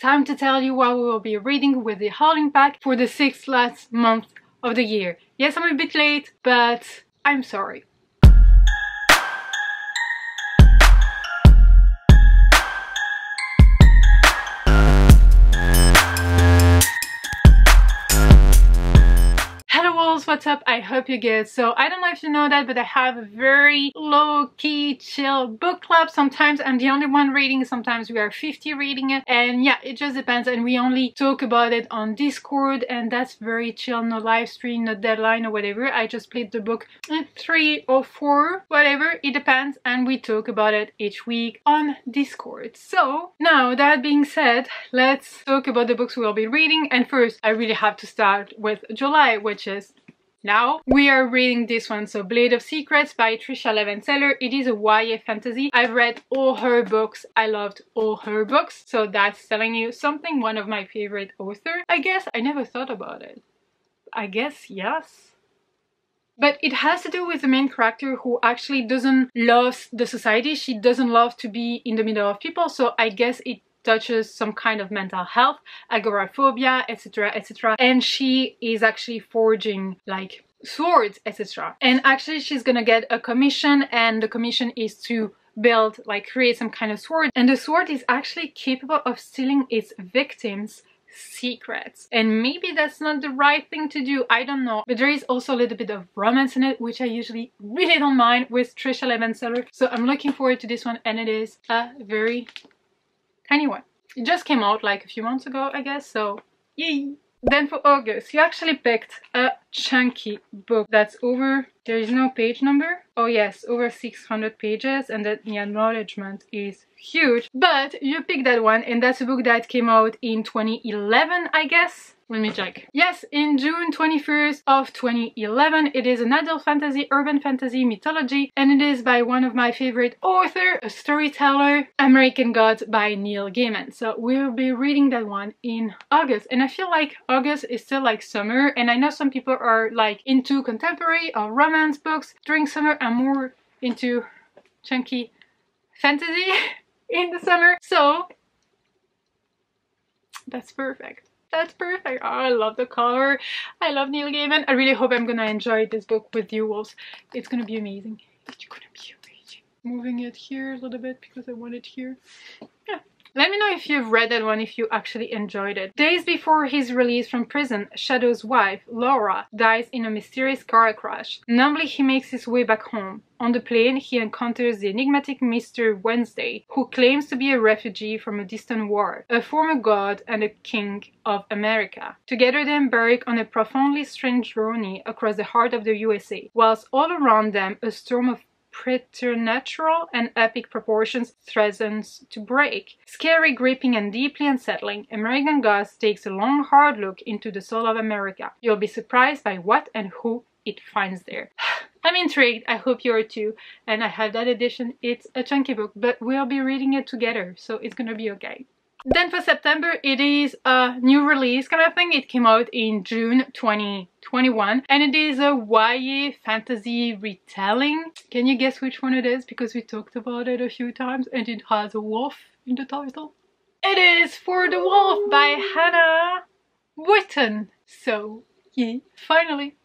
Time to tell you what we will be reading with the Howling Pack for the 6th last month of the year. Yes, I'm a bit late, but I'm sorry. What's up? I hope you good. So I don't know if you know that, but I have a very low-key chill book club. Sometimes I'm the only one reading, sometimes we are 50 reading it, and yeah, it just depends. And we only talk about it on Discord, and that's very chill. No live stream, no deadline or whatever. I just split the book in 3 or 4, whatever, it depends, and we talk about it each week on Discord. So now that being said, let's talk about the books we'll be reading. And first, I really have to start with July, which is now. We are reading this one, so Blade of Secrets by Tricia Levenseller. It is a YA fantasy. I've read all her books. I loved all her books, so that's telling you something. One of my favorite authors, I guess. I never thought about it. I guess, yes. But it has to do with the main character who actually doesn't love the society. She doesn't love to be in the middle of people, so I guess it touches some kind of mental health, agoraphobia, etc, etc. And she is actually forging like swords, etc. And actually she's gonna get a commission, and the commission is to build, like create some kind of sword. And the sword is actually capable of stealing its victims' secrets. And maybe that's not the right thing to do, I don't know. But there is also a little bit of romance in it, which I usually really don't mind with Tricia Levenseller. So I'm looking forward to this one, and it is a very anyway, it just came out like a few months ago, I guess, so yay! Then for August, you actually picked a chunky book that's over, there is no page number, oh yes, over 600 pages, and that the acknowledgement is huge, but you picked that one, and that's a book that came out in 2011, I guess. Let me check. Yes, in June 21st of 2011. It is an adult fantasy, urban fantasy, mythology, and it is by one of my favorite authors, a storyteller, American Gods by Neil Gaiman. So we'll be reading that one in August. And I feel like August is still like summer, and I know some people are like into contemporary or romance books during summer. I'm more into chunky fantasy in the summer. So that's perfect. That's perfect. Oh, I love the color. I love Neil Gaiman. I really hope I'm gonna enjoy this book with you wolves. It's gonna be amazing. It's gonna be amazing. Moving it here a little bit because I want it here. Yeah. Let me know if you've read that one, if you actually enjoyed it. Days before his release from prison, Shadow's wife, Laura, dies in a mysterious car crash. Numbly, he makes his way back home. On the plane, he encounters the enigmatic Mr. Wednesday, who claims to be a refugee from a distant war, a former god and a king of America. Together they embark on a profoundly strange journey across the heart of the USA, whilst all around them a storm of preternatural and epic proportions threatens to break. Scary, gripping, and deeply unsettling, American Gods takes a long, hard look into the soul of America. You'll be surprised by what and who it finds there. I'm intrigued, I hope you are too, and I have that edition. It's a chunky book, but we'll be reading it together, so it's gonna be okay. Then for September, it is a new release kind of thing. It came out in June 2021, and it is a YA fantasy retelling. Can you guess which one it is? Because we talked about it a few times, and it has a wolf in the title. It is For the Wolf by Hannah Whitten. So, yeah, finally!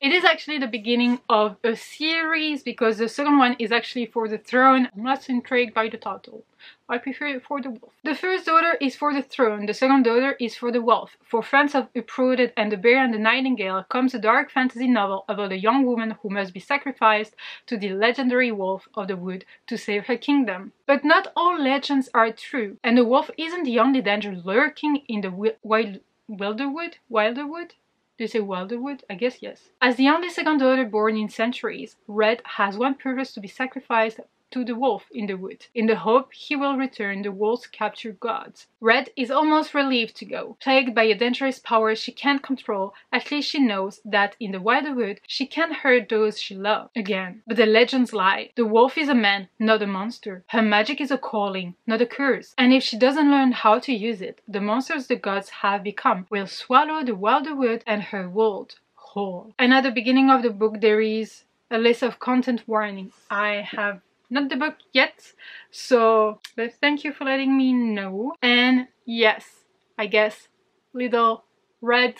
It is actually the beginning of a series, because the second one is actually For the Throne. I'm not intrigued by the title. I prefer it For the Wolf. The first daughter is for the throne, the second daughter is for the wolf. For friends of Uprooted and The Bear and the Nightingale comes a dark fantasy novel about a young woman who must be sacrificed to the legendary wolf of the wood to save her kingdom. But not all legends are true, and the wolf isn't the only danger lurking in the Wilderwood? Do you say Wilderwood? I guess yes. As the only second daughter born in centuries, Red has one purpose: to be sacrificed to the wolf in the wood, in the hope he will return the wolf's captured gods. Red is almost relieved to go. Plagued by a dangerous power she can't control, at least she knows that in the Wilderwood she can't hurt those she loves again. But the legends lie. The wolf is a man, not a monster. Her magic is a calling, not a curse. And if she doesn't learn how to use it, the monsters the gods have become will swallow the Wilderwood and her world whole. And at the beginning of the book there is a list of content warnings. I have not the book yet, so but thank you for letting me know. And yes, I guess Little Red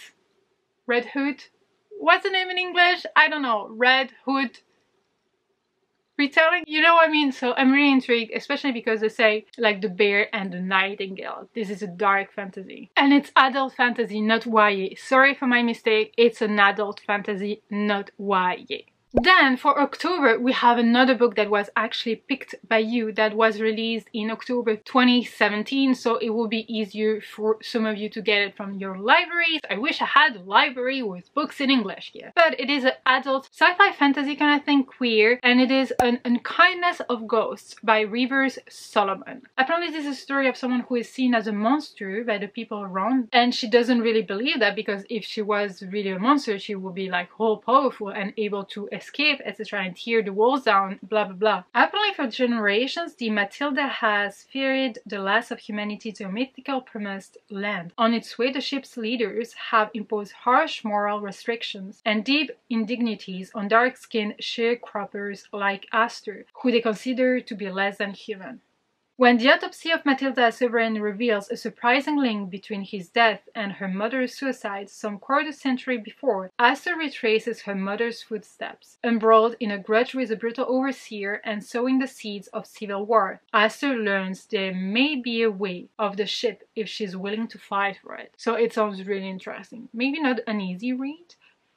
Hood, what's the name in English? I don't know. Red Hood retelling, you know what I mean? So I'm really intrigued, especially because they say, like, The Bear and the Nightingale, this is a dark fantasy, and it's adult fantasy, not YA. Sorry for my mistake, it's an adult fantasy, not YA. Then for October we have another book that was actually picked by you, that was released in October 2017, so it will be easier for some of you to get it from your libraries. I wish I had a library with books in English here. But it is an adult sci-fi fantasy kind of thing, queer, and it is An Unkindness of Ghosts by River Solomon. Apparently this is a story of someone who is seen as a monster by the people around, and she doesn't really believe that, because if she was really a monster she would be like all powerful and able to escape, etc., and tear the walls down, blah blah blah. Apparently for generations the Matilda has feared the loss of humanity to a mythical promised land. On its way the ship's leaders have imposed harsh moral restrictions and deep indignities on dark-skinned sharecroppers like Aster, who they consider to be less than human. When the autopsy of Matilda's sovereign reveals a surprising link between his death and her mother's suicide some quarter-century before, Aster retraces her mother's footsteps, embroiled in a grudge with a brutal overseer and sowing the seeds of civil war. Aster learns there may be a way off the ship if she's willing to fight for it. So it sounds really interesting. Maybe not an easy read,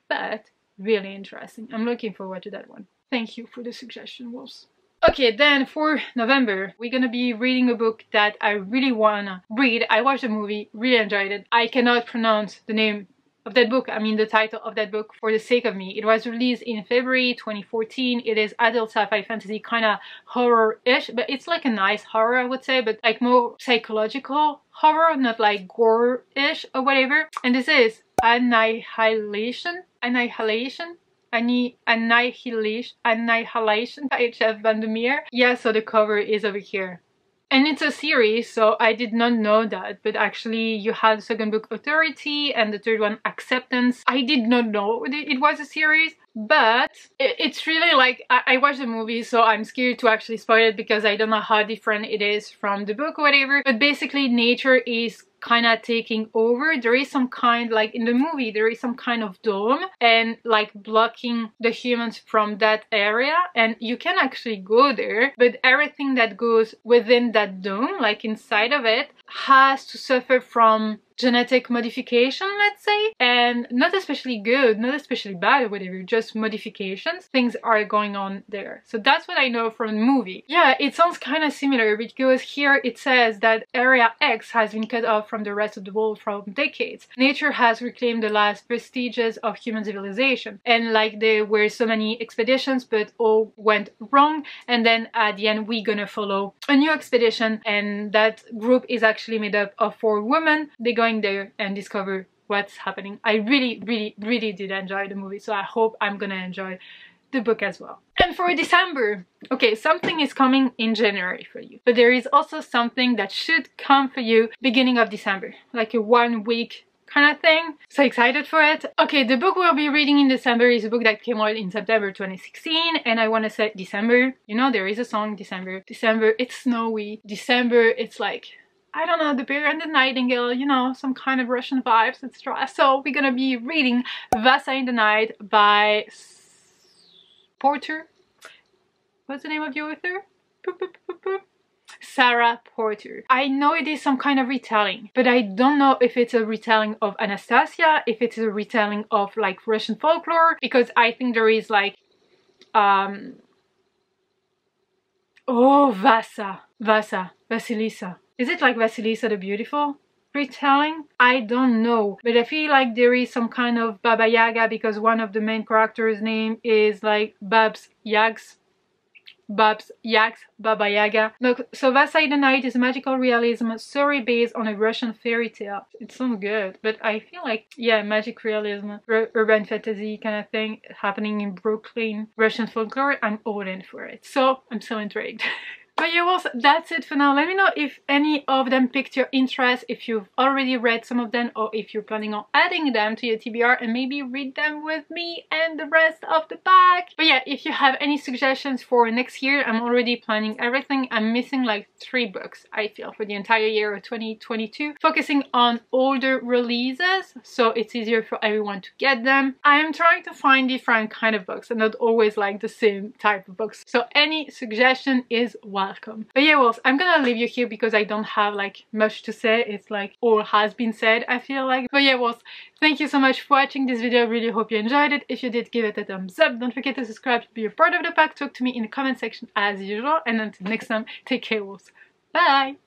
but really interesting. I'm looking forward to that one. Thank you for the suggestion, Wolves. Okay, then for November, we're gonna be reading a book that I really wanna read. I watched the movie, really enjoyed it. I cannot pronounce the name of that book, I mean the title of that book, for the sake of me. It was released in February 2014. It is adult sci-fi fantasy, kind of horror-ish, but it's like a nice horror, I would say, but like more psychological horror, not like gore-ish or whatever. And this is Annihilation by Jeff Vandermeer. Yeah, so the cover is over here. And it's a series, so I did not know that, but actually you had the second book, Authority, and the third one, Acceptance. I did not know it was a series, but it's really like, I watched the movie, so I'm scared to actually spoil it because I don't know how different it is from the book or whatever. But basically nature is kind of taking over. There is some kind, like in the movie, there is some kind of dome and like blocking the humans from that area, and you can actually go there, but everything that goes within that dome, like inside of it, has to suffer from genetic modification, let's say, and not especially good, not especially bad or whatever, just modifications. Things are going on there. So that's what I know from the movie. Yeah, it sounds kind of similar because here it says that Area X has been cut off from the rest of the world for decades. Nature has reclaimed the last vestiges of human civilization, and like there were so many expeditions but all went wrong, and then at the end we're gonna follow a new expedition, and that group is actually made up of 4 women. They're going there and discover what's happening. I really did enjoy the movie, so I hope I'm gonna enjoy the book as well. And for December, okay, something is coming in January for you, but there is also something that should come for you beginning of December, like a one-week kind of thing. So excited for it. Okay, the book we'll be reading in December is a book that came out in September 2016, and I want to say December, you know, there is a song, December, it's snowy, December, it's like, I don't know, The Bear and the Nightingale, you know, some kind of Russian vibes, etc. So we're gonna be reading Vassa in the Night by Porter. What's the name of the author? Sarah Porter. I know it is some kind of retelling, but I don't know if it's a retelling of Anastasia, if it's a retelling of like Russian folklore, because I think there is like Vasilisa. Is it like Vasilisa the Beautiful retelling? I don't know, but I feel like there is some kind of Baba Yaga, because one of the main characters' name is like Baba Yaga. Look, so Vassa in the Night is a magical realism story based on a Russian fairy tale. It sounds good, but I feel like, yeah, magic realism, urban fantasy kind of thing happening in Brooklyn, Russian folklore. I'm all in for it. So I'm so intrigued. But yeah, well, that's it for now. Let me know if any of them piqued your interest, if you've already read some of them, or if you're planning on adding them to your TBR and maybe read them with me and the rest of the pack. But yeah, if you have any suggestions for next year, I'm already planning everything. I'm missing like 3 books, I feel, for the entire year of 2022, focusing on older releases so it's easier for everyone to get them. I am trying to find different kind of books and not always like the same type of books, so any suggestion is welcome. But yeah, well, I'm gonna leave you here because I don't have like much to say. It's like all has been said, I feel like. But yeah, well, thank you so much for watching this video. I really hope you enjoyed it. If you did, give it a thumbs up. Don't forget to subscribe to be a part of the pack. Talk to me in the comment section as usual, and until next time, take care, wolves. Bye.